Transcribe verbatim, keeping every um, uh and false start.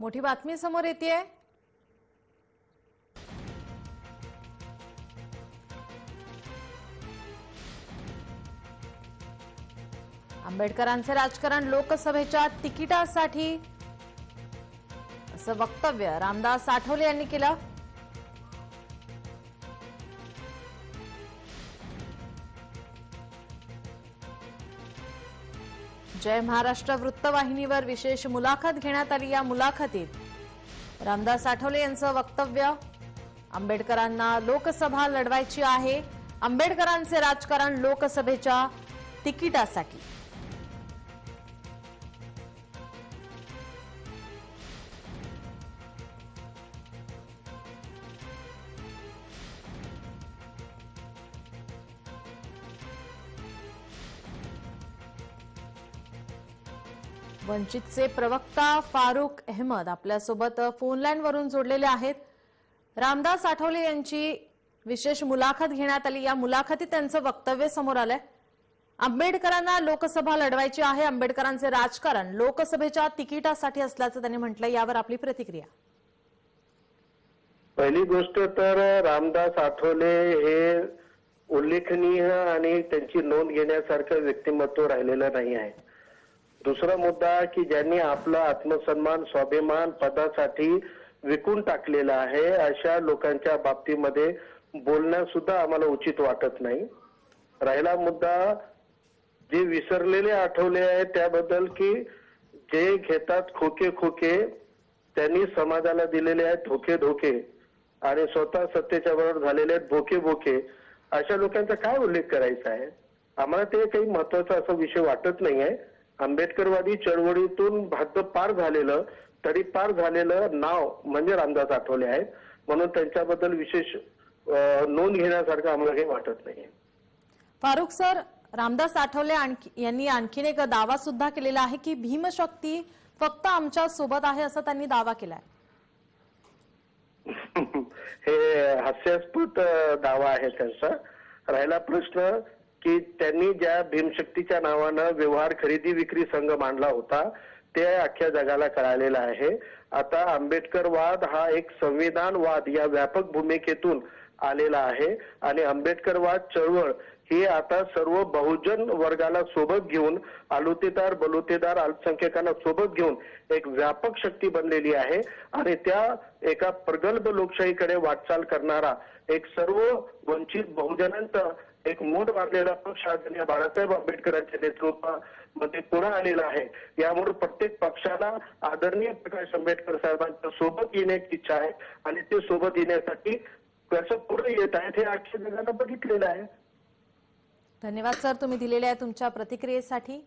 मोठी बातमी समोर येतेय। आंबेडकरांचे राजकारण लोकसभेच्या तिकिटासाठी असं वक्तव्य रामदास आठवले यांनी केलं। जय महाराष्ट्र वृत्तवाहिनीवर विशेष मुलाखत घेण्यात आली। या मुलाखतीत रामदास आठवले यांचं वक्तव्य, आंबेडकरांना लोकसभा लढवायची आहे, आंबेडकरांचे राजकारण लोकसभेच्या तिकिटासाठी। वंचितचे प्रवक्ता फारूक अहमद आपल्यासोबत फोनलाईनवरून जोडलेले आहेत। रामदास आठवले यांची विशेष मुलाखत घेण्यात आली। या मुलाखतीत त्यांचं वक्तव्य समोर आलंय। आंबेडकरांना लोकसभा लढवायची आहे, आंबेडकरांचे राजकारण लोकसभेच्या तिकिटासाठी असल्याचं त्यांनी म्हटलं। यावर आपली प्रतिक्रिया। पहिली गोष्ट तर रामदास आठवले हे उल्लेखनीय आणि त्यांची नोंद घेण्यासारखं व्यक्तिमत्व राहिलेलं नाही आहे। दुसरा मुद्दा की ज्यांनी आपला आत्मसन्मान स्वाभिमान पदासाठी विकून टाकलेला आहे अशा लोकांच्या बाबतीमध्ये बोलणं सुद्धा आम्हाला उचित वाटत नाही। राहिला मुद्दा जे विसरलेले आठवले आहे त्याबद्दल, की जे घेतात खोके खोके, त्यांनी समाजाला दिलेले आहेत धोके धोके आणि स्वतः सत्तेच्या बरोबर झालेले आहेत भोके भोके, अशा लोकांचा काय उल्लेख करायचा आहे? आम्हाला ते काही महत्वाचा असा विषय वाटत नाही आहे। आंबेडकरवादी चळवळीतून भाजप पार झालेलं तरी पार झालेलं नाव म्हणजे रामदास आठवले आहेत, म्हणून त्यांच्याबद्दल विशेष नोंद घेण्यासारखं आम्हाला काही वाटत नाही। फारूक सर, रामदास आठवले यांनी आणखीन एक दावा सुद्धा केलेला आहे की भीमशक्ती फक्त आमच्या सोबत आहे असा त्यांनी दावा केलाय। हे हास्यास्पद दावा आहे त्यांचा। राहिला प्रश्न की त्यांनी ज्या भीमशक्तीच्या नावानं व्यवहार खरेदी विक्री संघ मांडला होता ते अख्ख्या जगाला कळालेला आहे। आता आंबेडकरवाद हा एक संविधानवाद या व्यापक भूमिकेतून आलेला आहे आणि आंबेडकरवाद चळवळ ही आता सर्व बहुजन वर्गाला सोबत घेऊन, आलुतेदार बलुतेदार अल्पसंख्यकांना सोबत घेऊन एक व्यापक शक्ती बनलेली आहे आणि त्या एका प्रगल्भ लोकशाहीकडे वाटचाल करणारा एक सर्व वंचित बहुजनांचा एक मोठ बांधलेला पक्ष आदरणीय बाळासाहेब आंबेडकरांच्या नेतृत्वामध्ये पुढे आलेला आहे। यामुळे प्रत्येक पक्षाला आदरणीय प्रकाश आंबेडकर साहेबांच्या सोबत येण्याची इच्छा आहे आणि ते सोबत येण्यासाठी कसं पुढे येत आहेत हे अक्षर जगानं बघितलेलं आहे। धन्यवाद सर, तुम्ही दिलेल्या तुमच्या प्रतिक्रियेसाठी।